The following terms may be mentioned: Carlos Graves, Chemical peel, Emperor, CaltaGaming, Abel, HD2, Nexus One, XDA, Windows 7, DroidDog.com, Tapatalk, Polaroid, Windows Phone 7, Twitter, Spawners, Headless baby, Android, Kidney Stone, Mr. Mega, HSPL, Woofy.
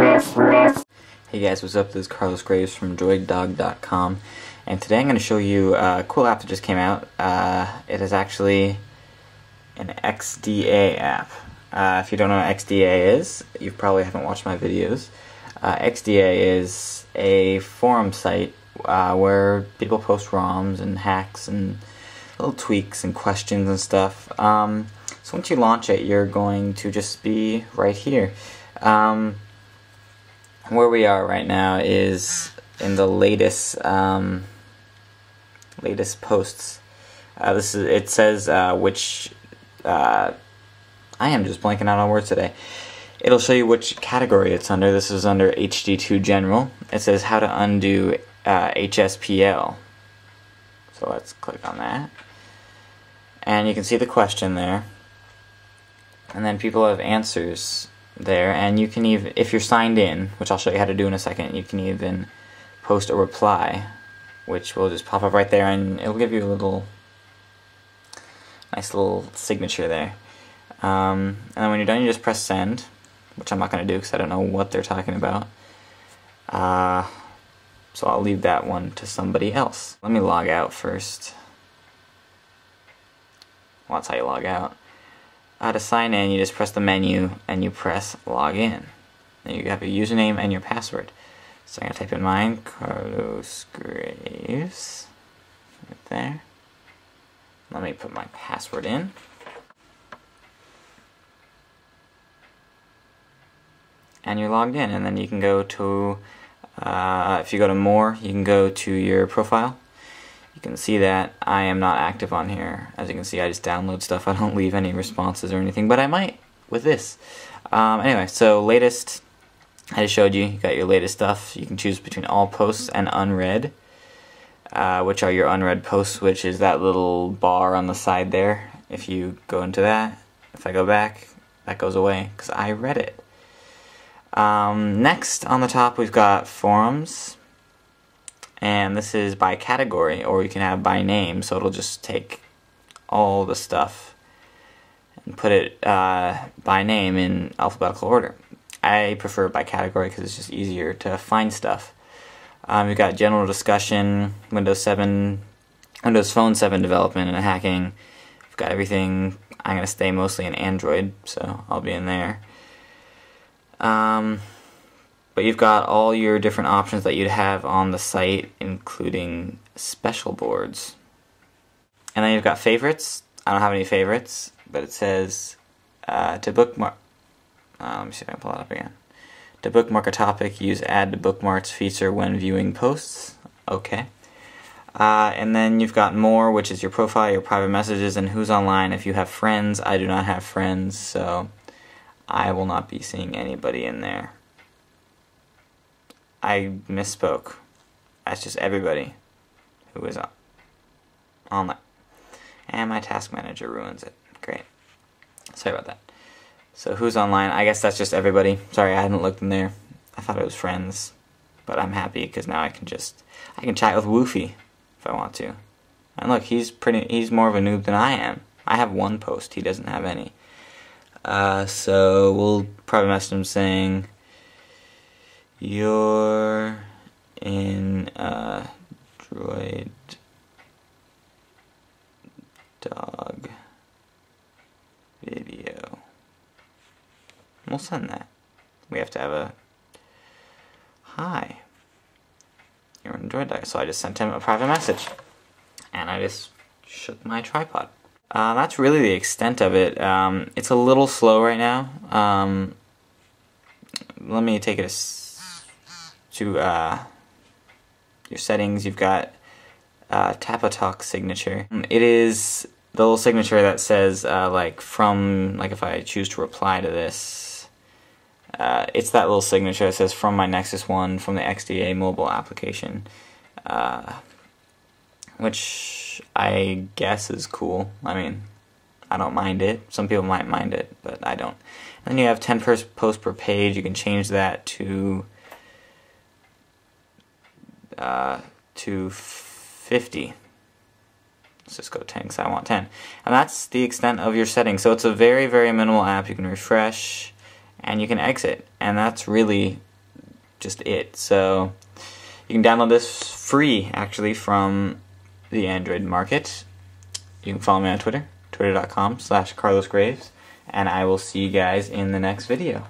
Hey guys, what's up? This is Carlos Graves from DroidDog.com, and today I'm going to show you a cool app that just came out. It is actually an XDA app. If you don't know what XDA is, you probably haven't watched my videos. XDA is a forum site where people post ROMs and hacks and little tweaks and questions and stuff. So once you launch it, you're going to just be right here. Where we are right now is in the latest posts. It says which I am just blanking out on words today. It'll show you which category it's under. This is under HD2 General. It says how to undo HSPL. So let's click on that, and you can see the question there, and then people have answers there, and you can even, if you're signed in, which I'll show you how to do in a second, you can even post a reply, which will just pop up right there, and it'll give you a little nice little signature there. And then when you're done, you just press send, which I'm not going to do because I don't know what they're talking about, so I'll leave that one to somebody else. Let me log out first. Well, that's how you log out. To sign in, you just press the menu and you press log in. Then you have your username and your password. So I'm going to type in mine, Carlos Graves, right there. Let me put my password in. And you're logged in, and then you can go to, if you go to more, you can go to your profile. You can see that I am not active on here. As you can see, I just download stuff. I don't leave any responses or anything, but I might with this. Anyway, so latest, I just showed you. You got your latest stuff. You can choose between all posts and unread, which are your unread posts, which is that little bar on the side there. If you go into that, if I go back, that goes away because I read it. Next on the top, we've got forums. And this is by category, or you can have by name, so it'll just take all the stuff and put it by name in alphabetical order. I prefer by category because it's just easier to find stuff. We've got general discussion, Windows 7, Windows Phone 7 development and hacking. We've got everything. I'm going to stay mostly in Android, so I'll be in there. But you've got all your different options that you'd have on the site, including special boards. And then you've got favorites. I don't have any favorites, but it says to bookmark. Let me see if I can pull it up again. To bookmark a topic, use add to bookmarks feature when viewing posts. Okay. And then you've got more, which is your profile, your private messages, and who's online. If you have friends, I do not have friends, so I will not be seeing anybody in there. I misspoke. That's just everybody who is online. And my task manager ruins it. Great. Sorry about that. So who's online? I guess that's just everybody. Sorry, I hadn't looked in there. I thought it was friends. But I'm happy because now I can chat with Woofy if I want to. And look, he's more of a noob than I am. I have one post. He doesn't have any. So we'll probably message him saying, "You're in a droid dog video." We'll send that. We have to have a hi. You're in a droid dog. So I just sent him a private message, and I just shook my tripod. That's really the extent of it. It's a little slow right now. Let me take it to your settings. You've got Tapatalk signature. It is the little signature that says like if I choose to reply to this, it's that little signature that says from my Nexus One, from the XDA mobile application, which I guess is cool. I mean, I don't mind it. Some people might mind it, but I don't. And then you have 10 posts per page. You can change that to 50. Let's just go 10 because I want 10. And that's the extent of your settings. So it's a very, very minimal app. You can refresh and you can exit. And that's really just it. So you can download this free, actually, from the Android market. You can follow me on Twitter, twitter.com/CarlosGraves, and I will see you guys in the next video.